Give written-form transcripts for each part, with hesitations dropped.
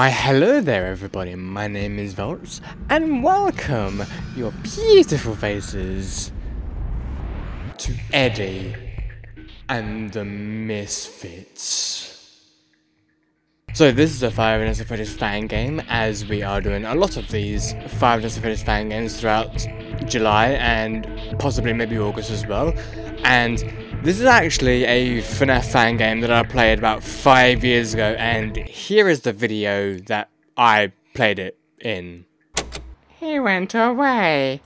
Why hello there everybody, my name is Volts, and welcome your beautiful faces to Eddie and the Misfits. So this is a Five Nights at Freddy's fan game, as we are doing a lot of these Five Nights at Freddy's fan games throughout July and possibly maybe August as well, and this is actually a FNAF fan game that I played about 5 years ago, and here is the video that I played it in. He went away.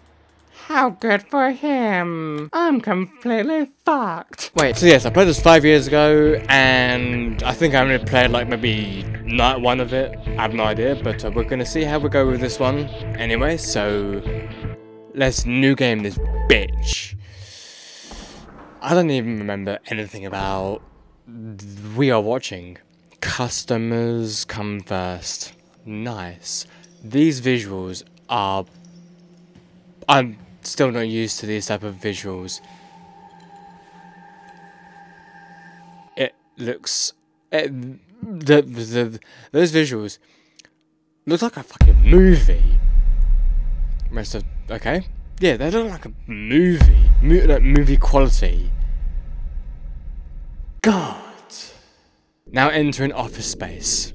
How good for him. I'm completely fucked. Wait, so yes, I played this 5 years ago, and I think I only played like maybe night one of it. I have no idea, but we're gonna see how we go with this one. Anyway, so let's new game this bitch. I don't even remember anything about We Are Watching. Customers come first. Nice. These visuals are... I'm still not used to these type of visuals. It looks... those visuals look like a fucking movie. Rest of... okay. Yeah, they look like a movie. Like movie quality. God! Now entering office space.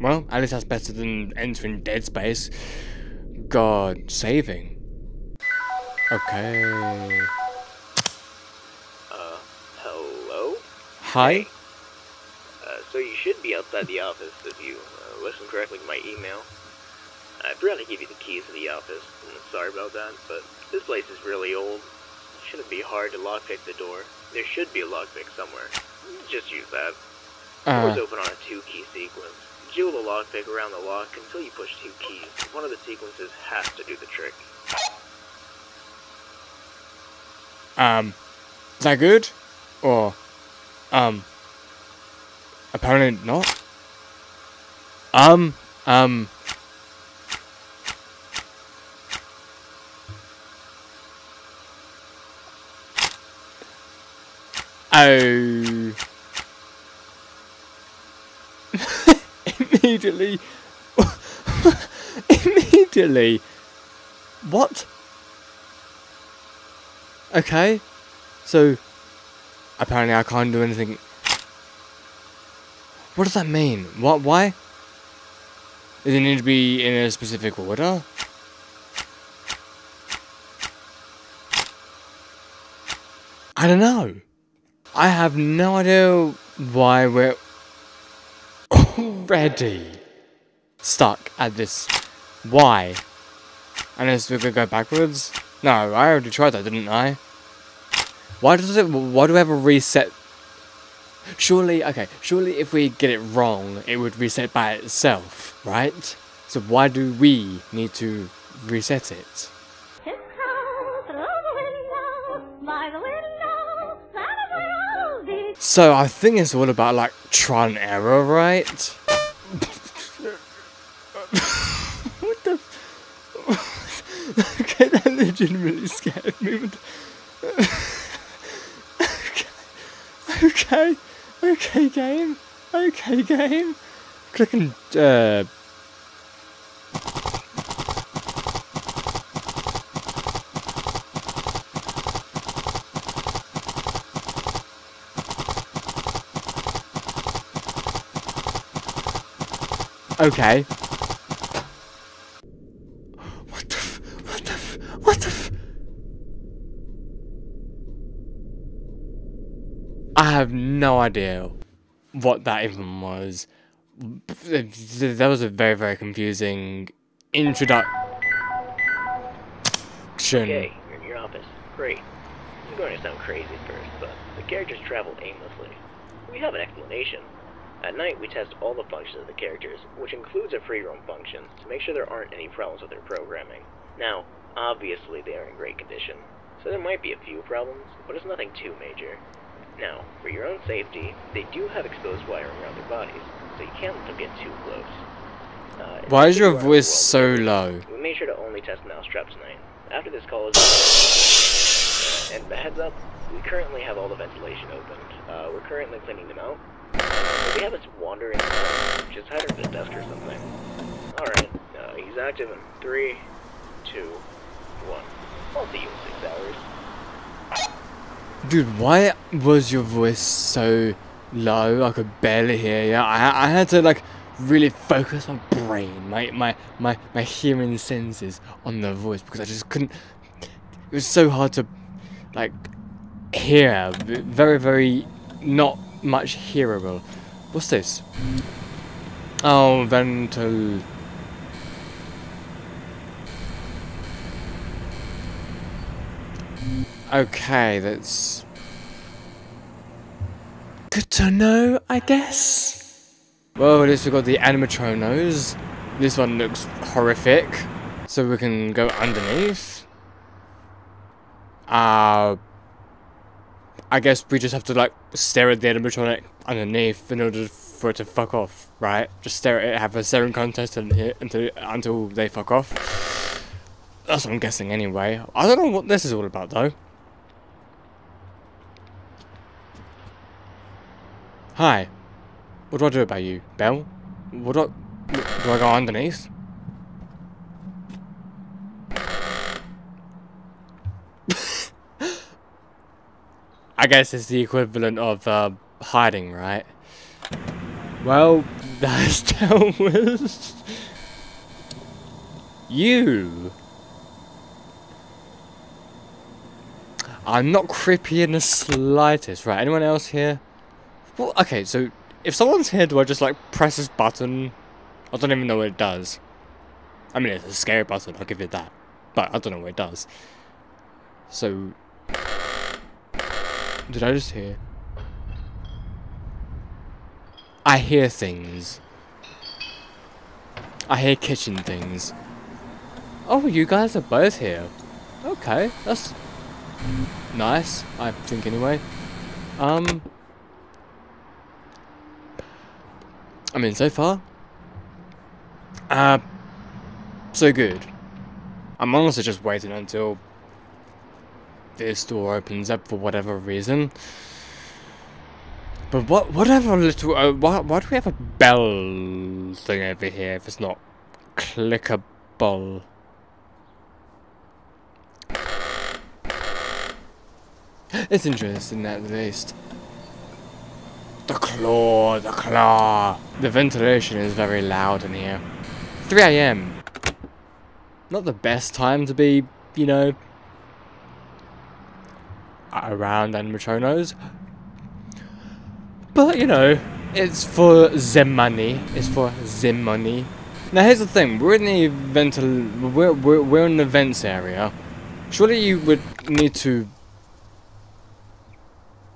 Well, at least that's better than entering dead space. God, saving. Okay. Hello? Hi? So you should be outside the office if you listen correctly to my email. I forgot to give you the keys to the office, and sorry about that, but this place is really old. Shouldn't be hard to lockpick the door. There should be a lockpick somewhere. Just use that. Doors open on a two-key sequence. Jiggle the lockpick around the lock until you push two keys. One of the sequences has to do the trick. Is that good? Or, apparently not. Oh. Immediately. What? Okay. So, apparently I can't do anything. What does that mean? What? Why? Does it need to be in a specific order? I don't know. I have no idea why we're already stuck at this. Why? Unless we could go backwards? No, I already tried that, didn't I? Why do we have a reset? Surely if we get it wrong, it would reset by itself, right? So why do we need to reset it? So I think it's all about like trial and error, right? What the? Okay, that legitimately scared me. Okay, game. Okay, game. Clicking. Okay. What the f I have no idea what that even was. That was a very, very confusing introduction. Okay, you're in your office. Great. I'm going to sound crazy first, but the characters travel aimlessly. We have an explanation. At night, we test all the functions of the characters, which includes a free roam function, to make sure there aren't any problems with their programming. Now, obviously they are in great condition, so there might be a few problems, but it's nothing too major. Now, for your own safety, they do have exposed wiring around their bodies, so you can't let them get too close. Why is your voice so low? We made sure to only test Mousetrap tonight. After this call is... and heads up, we currently have all the ventilation opened. We're currently cleaning them out. We have us wandering around. Just hide under the desk or something. Alright, he's active in 3, 2, 1. I'll see you in 6 hours. Dude, why was your voice so low? I could barely hear you. I had to like really focus my brain, my human senses on the voice because I just couldn't. It was so hard to like hear. Very not much hearable. What's this? Oh, ventil. Okay, that's good to know, I guess. Well, at least we've got the animatronos. This one looks horrific. So we can go underneath. I guess we just have to, like, stare at the animatronic underneath in order for it to fuck off, right? Just stare at it, have a staring contest until they fuck off. That's what I'm guessing anyway. I don't know what this is all about, though. Hi. What do I do about you, Belle? Do I go underneath? I guess it's the equivalent of hiding, right? Well, that's dealt with. You. I'm not creepy in the slightest, right? Anyone else here? Well, okay, so. If someone's here, do I just, like, press this button? I don't even know what it does. I mean, it's a scary button, I'll give it that. But I don't know what it does. So... Did I just hear? I hear things. I hear kitchen things. Oh, you guys are both here. Okay, that's... nice, I think, anyway. I mean, so far, so good. I'm honestly just waiting until this door opens up for whatever reason. But whatever little, why do we have a bell thing over here if it's not clickable? It's interesting at least. The claw. The ventilation is very loud in here. 3 AM. Not the best time to be, you know, around animatronos. But, you know, it's for the money. It's for the money. Now, here's the thing. We're in the we're in the vents area. Surely you would need to...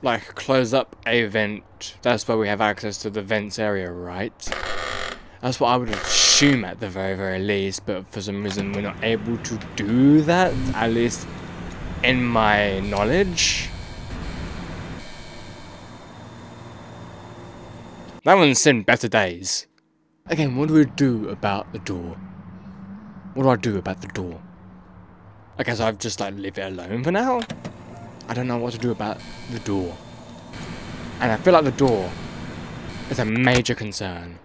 like, close up a vent. That's where we have access to the vents area, right? That's what I would assume at the very least, but for some reason we're not able to do that, at least in my knowledge. That one's seen better days. Again, what do we do about the door? What do I do about the door? I guess I've just, like, leave it alone for now. I don't know what to do about the door. And I feel like the door is a major concern.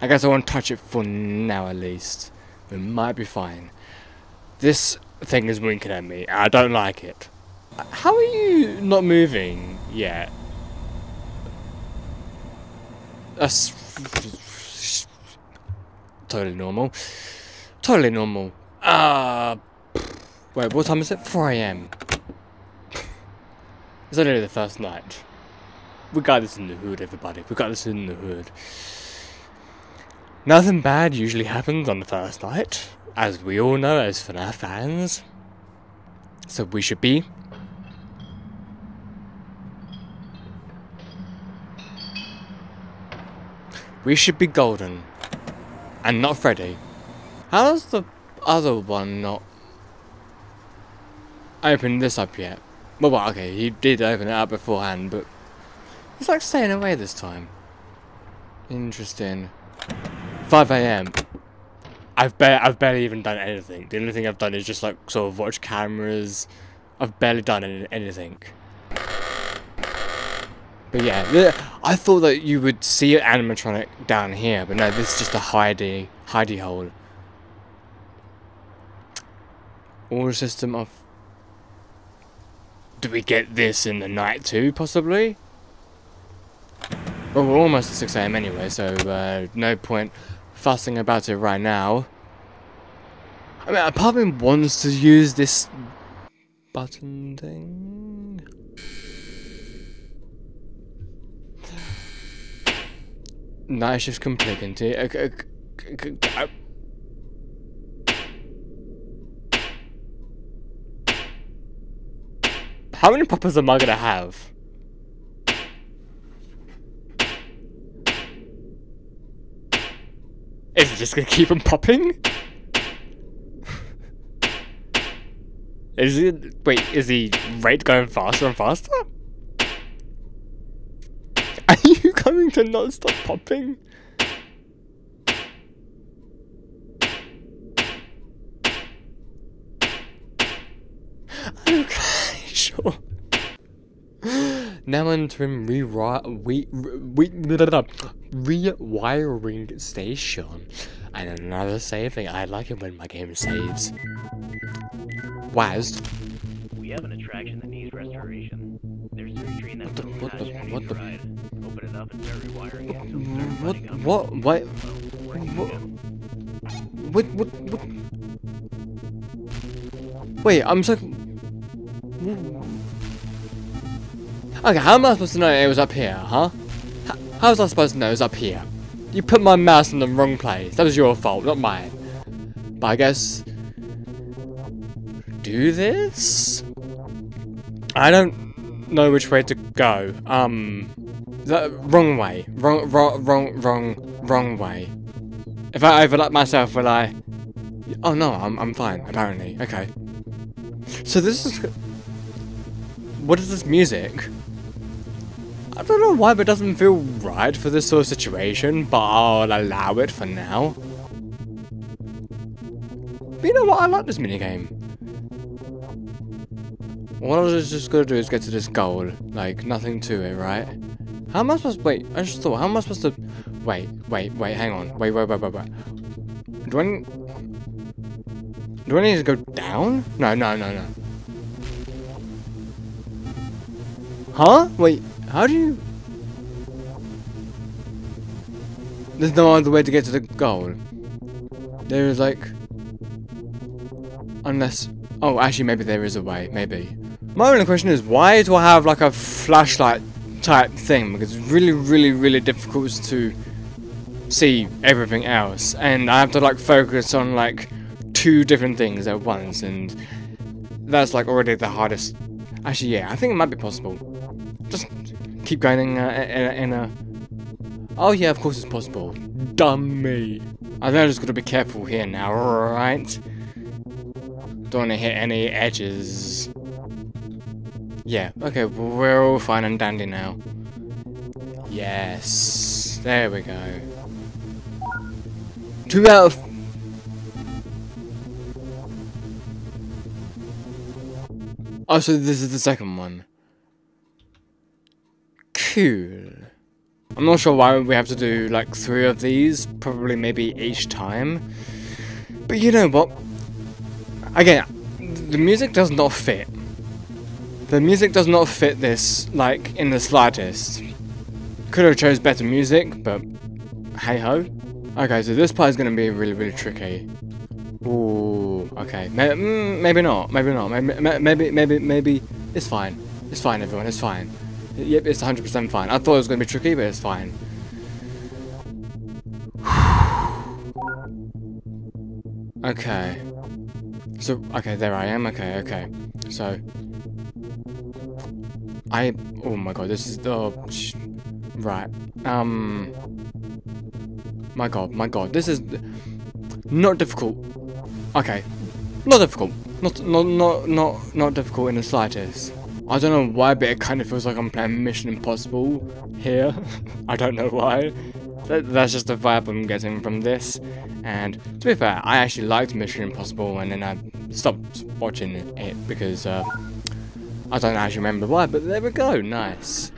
I guess I won't touch it for now at least. We might be fine. This thing is winking at me. I don't like it. How are you not moving yet? That's totally normal. Totally normal. Wait, what time is it? 4 AM. It's only the first night. We got this in the hood, everybody. We got this in the hood. Nothing bad usually happens on the first night, as we all know as FNAF fans. So we should be... we should be golden. And not Freddy. How's the other one not... opened this up yet? Well, okay, he did open it up beforehand, but he's like staying away this time. Interesting. 5 AM. I've barely even done anything. The only thing I've done is just like sort of watch cameras. I've barely done anything. But yeah, I thought that you would see an animatronic down here, but no, this is just a hidey hole. Or a system of... Do we get this in the night too, possibly? Well, we're almost at 6 AM anyway, so no point fussing about it right now. I mean, Apartment wants to use this button thing. Night shift complete. Okay. How many poppers am I gonna have? Is it just gonna keep on popping? Is the rate going faster and faster? Are you going to not stop popping? Okay, sure. Now entering rewiring station. And another save thing. I like it when my game saves. Wazd. We have an attraction that needs restoration. There's surgery in that ride. Open it up and start rewiring it. What? Wait, I'm so... Okay, how am I supposed to know it was up here, huh? How was I supposed to know it was up here? You put my mouse in the wrong place. That was your fault, not mine. But I guess... Do this? I don't know which way to go. The wrong way. Wrong way. If I overlap myself, will I... Oh no, I'm fine, apparently. Okay. So this is... What is this music? I don't know why, but it doesn't feel right for this sort of situation, but I'll allow it for now. But you know what? I like this minigame. What I was just gonna do is get to this goal. Like, nothing to it, right? How am I supposed to... Wait, I just thought, how am I supposed to... Wait, hang on. Wait. Do I need to go down? No. Huh? Wait, how do you... There's no other way to get to the goal. There is, like... Unless... Oh, actually, maybe there is a way. Maybe. My only question is, why do I have, like, a flashlight type thing? Because it's really difficult to see everything else. And I have to, like, focus on, like, two different things at once. And that's, like, already the hardest... Actually, yeah, I think it might be possible. Just keep going in a... Oh, yeah, of course it's possible. Dummy. I think I just got to be careful here now, right? Don't want to hit any edges. Yeah, okay, we're all fine and dandy now. Yes. There we go. 2 out of... Oh, so this is the second one. Cool. I'm not sure why we have to do, like, 3 of these. Probably maybe each time. But you know what? Again, the music does not fit. The music does not fit this, like, in the slightest. Could have chose better music, but hey-ho. Okay, so this part is going to be really tricky. Ooh, okay. Maybe not. Maybe it's fine. It's fine, everyone. It's fine. Yep, it's 100% fine. I thought it was going to be tricky, but it's fine. Okay. So, okay, there I am, okay. So, oh my god, this is the, right, my god, this is not difficult, okay, not difficult in the slightest. I don't know why, but it kind of feels like I'm playing Mission Impossible here. I don't know why. That's just the vibe I'm getting from this, and to be fair, I actually liked Mission Impossible, and then I stopped watching it because I don't actually remember why, but there we go, nice.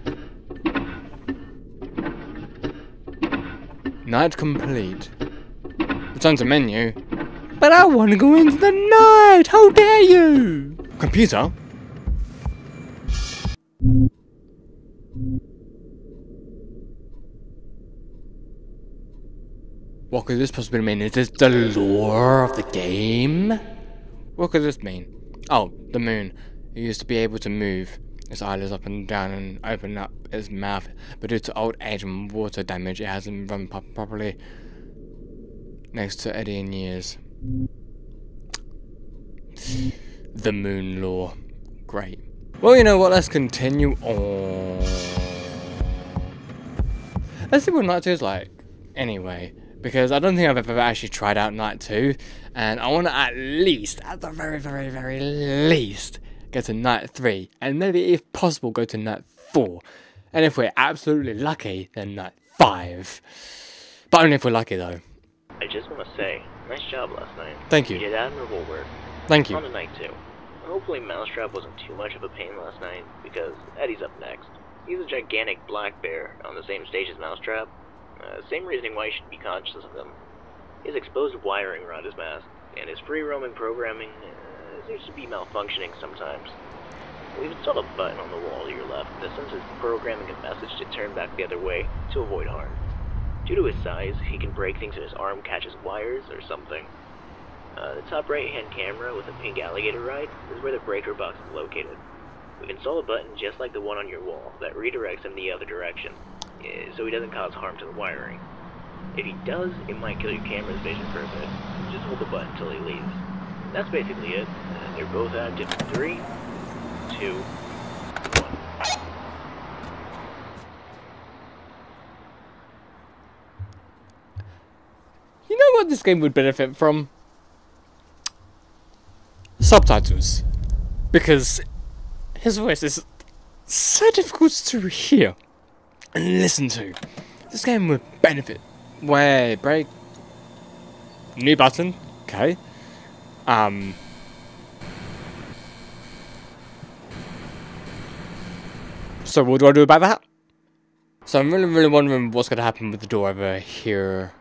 Night complete. Returns a menu. But I want to go into the night! How dare you! Computer? What could this possibly mean? Is this the lore of the game? What could this mean? Oh, the moon. It used to be able to move its eyelids up and down and open up its mouth, but due to old age and water damage, it hasn't run properly. Next to Eddie in years. The moon lore. Great. Well, you know what? Let's continue on. Let's see what Night 2 is like. Anyway, because I don't think I've ever actually tried out Night 2. And I want to at least, at the very, very, very least, get to Night 3. And maybe, if possible, go to Night 4. And if we're absolutely lucky, then Night 5. But only if we're lucky, though. I just want to say, nice job last night. Thank you. You did admirable work. Thank you. On to Night 2. Hopefully Mousetrap wasn't too much of a pain last night, because Eddie's up next. He's a gigantic black bear on the same stage as Mousetrap. Same reasoning why you should be conscious of him. His exposed wiring around his mask, and his free-roaming programming seems to be malfunctioning sometimes. We've installed a button on the wall to your left that sends his programming a message to turn back the other way to avoid harm. Due to his size, he can break things in his arm, catches wires, or something. The top right-hand camera with a pink alligator ride is where the breaker box is located. We can install a button just like the one on your wall that redirects him the other direction, so he doesn't cause harm to the wiring. If he does, it might kill your camera's vision for a bit. Just hold the button until he leaves. That's basically it. They're both out in 3, 2, 1. You know what this game would benefit from? Subtitles, because his voice is so difficult to hear and listen to. This game would benefit. Wait, break. New button. Okay. So what do I do about that? So I'm really wondering what's going to happen with the door over here.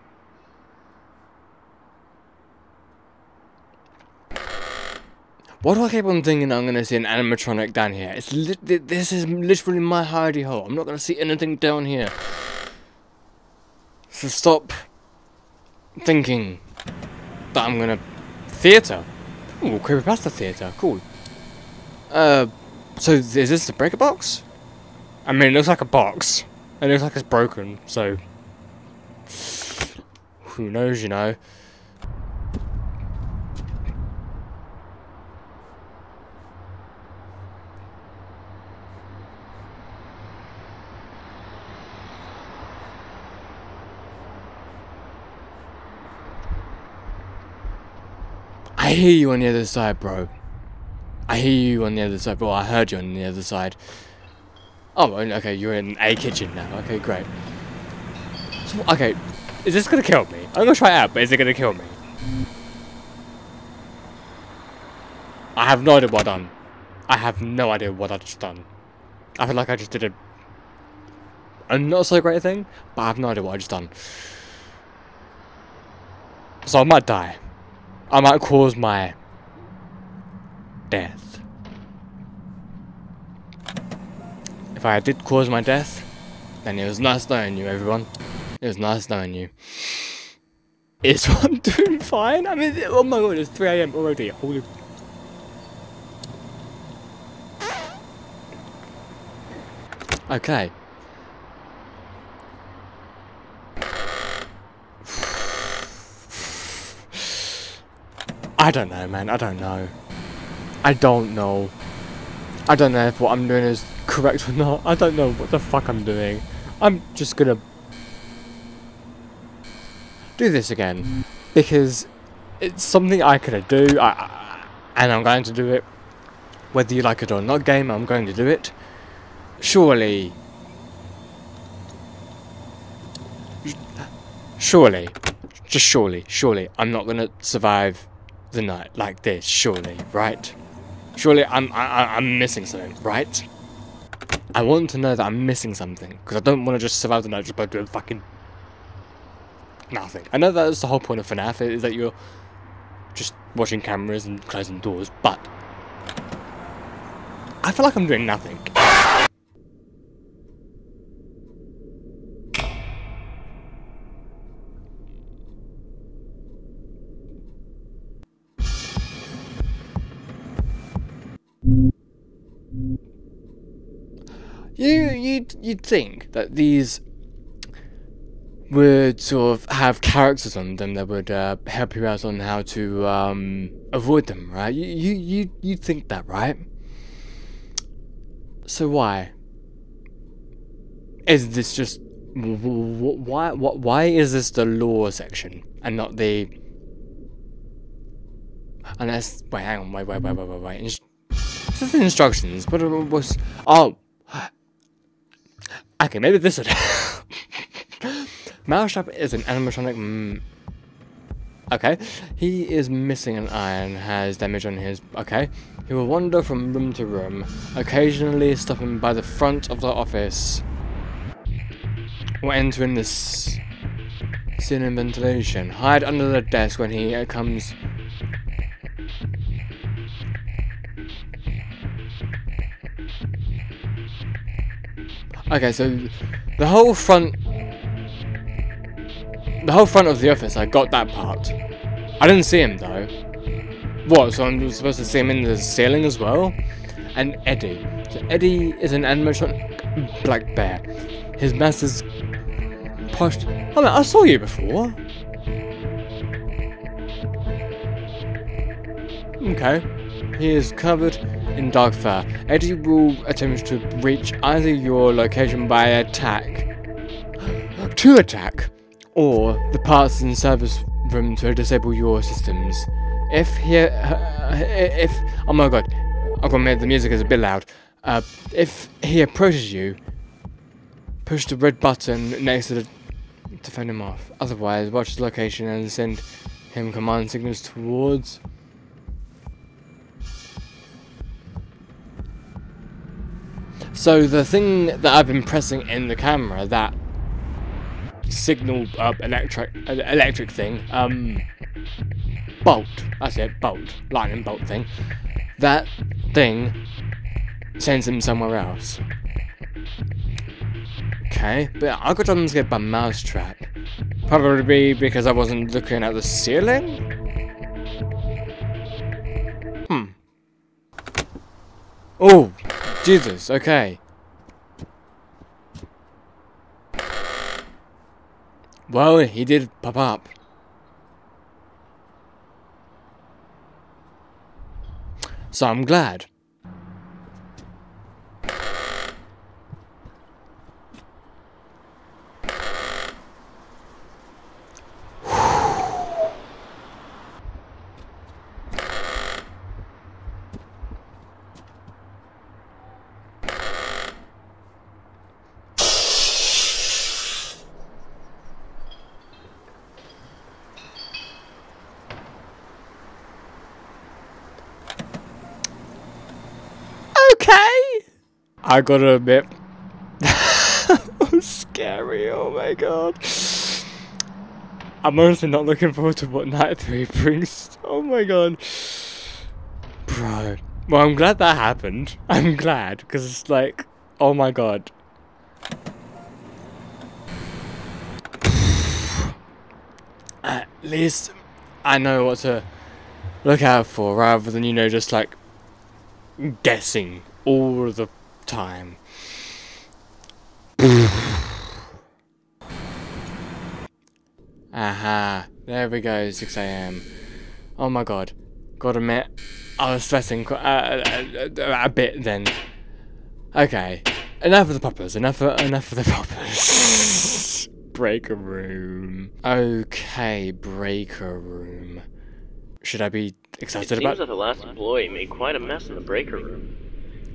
Why do I keep on thinking I'm going to see an animatronic down here? It's this is literally my hidey hole. I'm not going to see anything down here. So stop thinking that I'm going to... Theatre? Ooh, creepypasta theatre. Cool. So is this the breaker box? I mean, it looks like a box. It looks like it's broken, so... Who knows, you know. I hear you on the other side, bro. I hear you on the other side. Well, I heard you on the other side. Oh, okay, you're in a kitchen now. Okay, great. So, okay, is this gonna kill me? I'm gonna try it out, but is it gonna kill me? I have no idea what I've done. I have no idea what I've just done. I feel like I just did a not so great thing, but I have no idea what I've just done. So I might die. I might cause my death. If I did cause my death, then it was nice knowing you, everyone. It was nice knowing you. Is one doing fine? I mean, oh my god, it's 3 AM already. Holy. Okay. I don't know, man. I don't know. I don't know. I don't know if what I'm doing is correct or not. I don't know what the fuck I'm doing. I'm just gonna do this again because it's something I could do, and I'm going to do it. Whether you like it or not, game, I'm going to do it. Surely. Surely. Just surely. Surely. I'm not gonna survive the night like this, surely, right? Surely I'm missing something, right? I want to know that I'm missing something, because I don't want to just survive the night just by doing fucking nothing. I know that's the whole point of FNAF, is that you're just watching cameras and closing doors, but I feel like I'm doing nothing. You'd think that these would sort of have characters on them that would help you out on how to avoid them, right? You'd think that, right? So why is this just why is this the lore section and not the unless wait hang on wait this is the instructions, but it was oh. Okay, maybe this would help. Mousetrap is an animatronic. Okay. He is missing an eye and has damage on his. Okay. He will wander from room to room, occasionally stopping by the front of the office or entering the ceiling and ventilation. Hide under the desk when he comes. Okay, so the whole front of the office, I got that part. I didn't see him though. What, so I'm supposed to see him in the ceiling as well? And Eddie. So Eddie is an animatronic black bear. His mask is pushed. Oh, I saw you before. Okay. He is covered in dark fur. Eddie will attempt to reach either your location by attack, or the parts and service room to disable your systems. If oh my god, I've got to make the music is a bit loud. If he approaches you, push the red button next to the to fend him off. Otherwise, watch his location and send him command signals towards. So the thing that I've been pressing in the camera, that signal up electric thing, bolt, that's it, bolt, lightning bolt thing, that thing sends him somewhere else. Okay, but I got done scared by Mousetrap, probably because I wasn't looking at the ceiling? Oh! Jesus, okay. Well, he did pop up. So I'm glad. I gotta admit, that was scary, oh my god. I'm honestly not looking forward to what night 3 brings. Oh my god. Bro. Well, I'm glad that happened. I'm glad, because it's like, oh my god. At least I know what to look out for, rather than, you know, just like guessing all of the time. Aha, there we go, 6 AM. Oh my god, gotta admit, I was stressing a bit then. Okay, enough of the poppers, enough of the poppers. Breaker room. Okay, breaker room. Should I be excited about it? Seems that the last employee made quite a mess in the breaker room.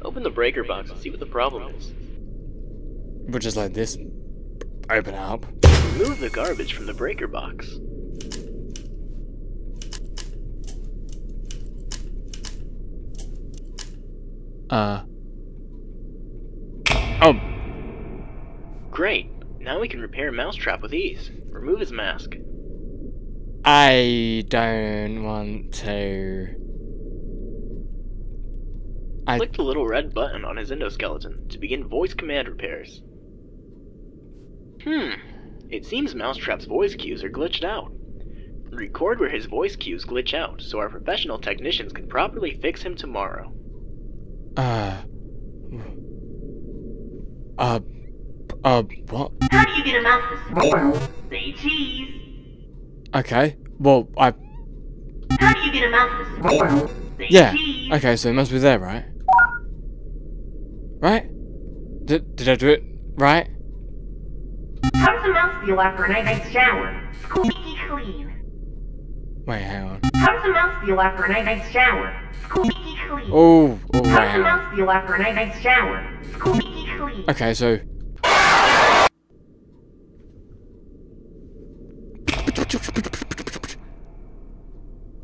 Open the breaker box and see what the problem is. We'll just let this open up. Remove the garbage from the breaker box. Oh. Great. Now we can repair Mousetrap with ease. Remove his mask. I don't want to. Click the little red button on his endoskeleton to begin voice command repairs. It seems Mousetrap's voice cues are glitched out. Record where his voice cues glitch out so our professional technicians can properly fix him tomorrow. What? How do you get a mouse to squirrel? Say cheese. Okay, well, how do you get a mouse to squirrel? Say cheese. Okay, so it must be there, right? Right? Did I do it right? How does a mouse feel after a night shower? Squeaky clean. Wait, hang on. How does a mouse feel after a night shower? Squeaky clean. Oh, wow. How does a mouse feel after a night shower? Squeaky clean. Okay, so.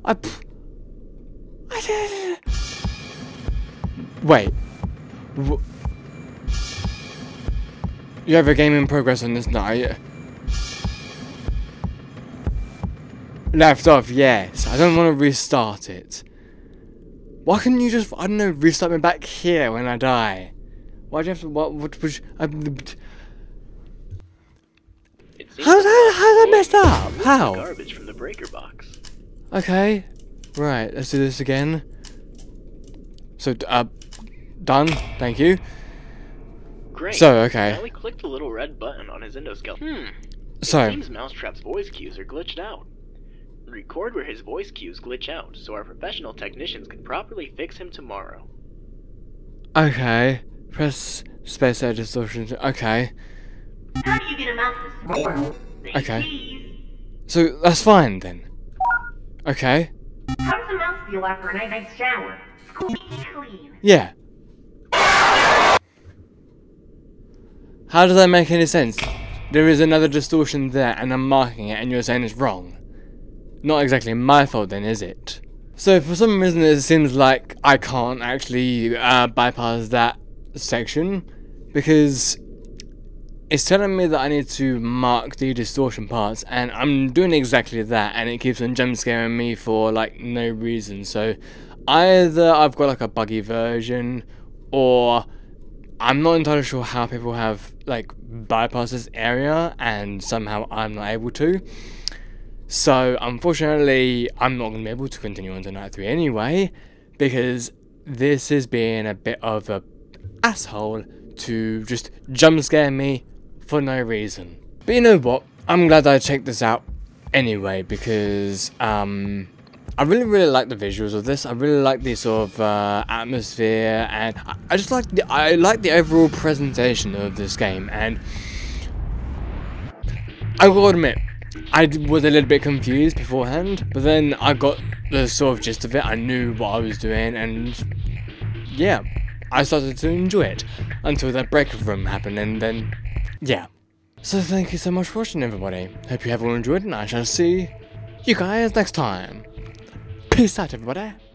I did it. Wait. You have a game in progress on this night. Left off, yes. I don't want to restart it. Why couldn't you just, I don't know, restart me back here when I die? Why do you have to, how's that messed up? How? Garbage from the breaker box. Okay. Right, let's do this again. So, done. Thank you. Great. So, okay. Now we click the little red button on his endoskeleton. So. It seems Mousetrap's voice cues are glitched out. Record where his voice cues glitch out so our professional technicians can properly fix him tomorrow. Okay. Press space air distortion. Okay. How do you get a mouse to squirrel? Okay. Cheese. So, that's fine then. Okay. How does a mouse feel after a night shower? Squeaky clean. Yeah. How does that make any sense? There is another distortion there, and I'm marking it, and you're saying it's wrong. Not exactly my fault then, is it? So for some reason it seems like I can't actually bypass that section, because it's telling me that I need to mark the distortion parts, and I'm doing exactly that, and it keeps on jump scaring me for like no reason. So either I've got like a buggy version, or I'm not entirely sure how people have like bypassed this area and somehow I'm not able to. So unfortunately I'm not going to be able to continue on to night 3 anyway, because this is being a bit of a asshole to just jump scare me for no reason. But you know what, I'm glad I checked this out anyway, because I really like the visuals of this. I really like the sort of atmosphere, and I just like the overall presentation of this game. And I will admit, I was a little bit confused beforehand, but then I got the sort of gist of it. I knew what I was doing, and yeah, I started to enjoy it until that break room happened, and then yeah. So thank you so much for watching, everybody. Hope you have all enjoyed, and I shall see you guys next time. Peace out, everybody.